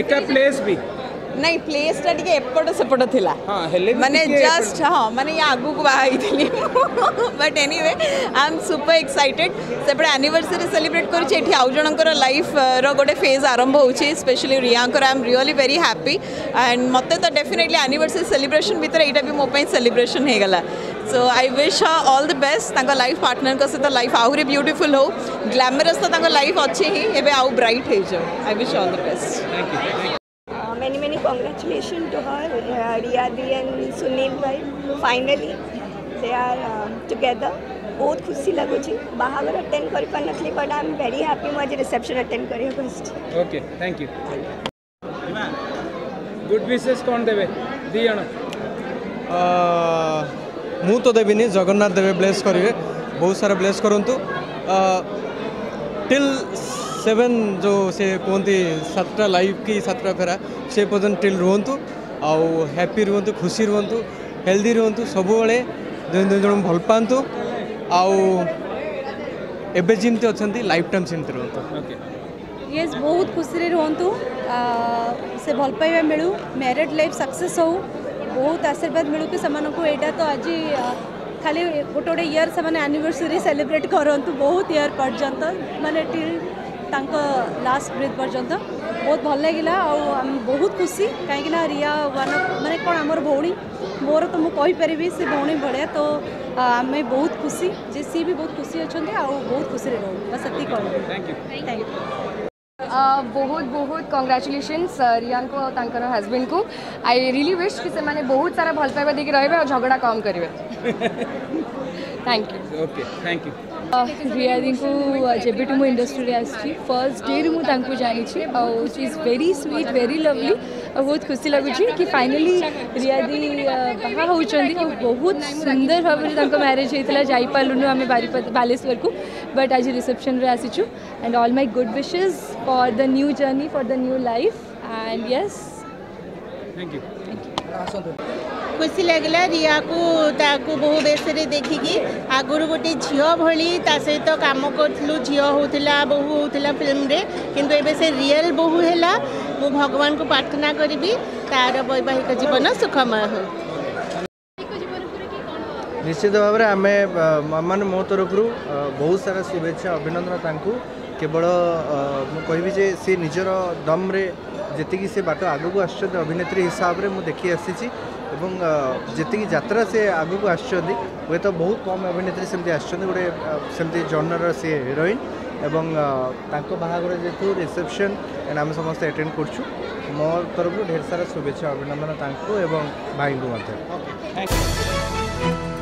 एका प्लेस भी नहीं प्लेस टा टिके एपट सेपट थिला माने जस्ट हां माने या आगु को बाई थिली but anyway I am super excited सेपट एनिवर्सरी सेलिब्रेट करू छे एठी आउ जनकर लाइफ रो गोटे फेज आरंभ होउ छे स्पेशली रिया कर I am really very happy and मते तो डेफिनेटली एनिवर्सरी सेलिब्रेशन भीतर एटा भी मो पई सेलिब्रेशन हे गला so I wish her all the best ताका लाइफ पार्टनर को सता लाइफ आहुरी ब्यूटीफुल हो ग्लैमरस तो ताका लाइफ अच्छे ही एबे आउ ब्राइट हे जो I wish all the best thank you Many congratulations to her, Riyadi and Sunil bhai. Finally, they are together. बहुत खुशी लगुची बाहर अटेंड कर पान नथली but I am very happy मुझे रिसेप्शन अटेंड करियो first okay thank you good wishes कोन देबे दी जण मु तो देबिनी जगन्नाथ देवे ब्लेस करिवे बहुत सारा ब्लेस करंतु टिल 7 जो से कहते सातटा लाइफ की सातटा फेरा से पर्यटन टिल रुहतु आउ हैप्पी रुहतु खुशी रुहतु हेल्दी रुहतु सबुबले दिन जन भल पातु आबे जमी अच्छा लाइफ टाइम सेमती रुहतु ये बहुत खुशी रुहतु से भल पाइबा मिलू मैरिड लाइफ सक्सेस हो बहुत आशीर्वाद मिलू कि यहाँ तो आज खाली गोटे गोटे इयर से एनिवर्सरी सेलिब्रेट करतु बहुत इयर पर्यंत माने लास्ट ब्रीथ पर्यंत बहुत भल लगे आम बहुत खुशी कहीं रिया वन माने कौन आमर भौणी मोर तो मुझे से भौणी भाया तो आम बहुत खुशी जे सी भी बहुत खुशी अच्छा बहुत खुशी रो बस ये थैंक यू बहुत बहुत कंग्रेचुलेशन्स रियान को तांकर हस्बैंड को आई रियली विश कि से माने बहुत सारा भल पाइबा देखि रहबे और झगड़ा कम करिवे thank you okay thank you Riya दी को जेबीटू मु इंडस्ट्री आसी फर्स्ट डे रे मु तांको जानि छी और she is very sweet very lovely और बहुत खुशी लागु छी कि फाइनली रिया दी बाहा हो चंदी और बहुत सुंदर भाव रे तांको मैरिज हेतला जाई पालुनु हमें बालेश्वर को बट आज रिसेप्शन रे आसी छु and all my good wishes for the new journey for the new life and yes thank you खुशी लगला रिया को ताकू बहु बेस रे देखिकी आगुरु गोटे झियो भली ता सहित काम करथलु झियो होतला बहु होतला फिल्म रे किंतु एबे से रियल बहु हैला मु भगवान को प्रार्थना करबी तार वैवाहिक जीवन सुखमय हो निश्चित भाव रे आमे मान मो तरफ रु बहुत सारा शुभेच्छा अभिनंदन तांकू केवल मुझे जे सी निजर दम रे जी से बाट आग को आस अभिनेत्री हिसाब से मुझे आसी जी जरा से आग को आसत बहुत कम अभिनेत्री सेमती आसमती सेमती जर्नर सी हिरोइन एवं बाहर जेहतु रिसेप्शन एंड आम समस्त अटेंड करुँ मो तरफ ढेर सारा शुभेच्छा अभिनंदन तांको एवं भाई को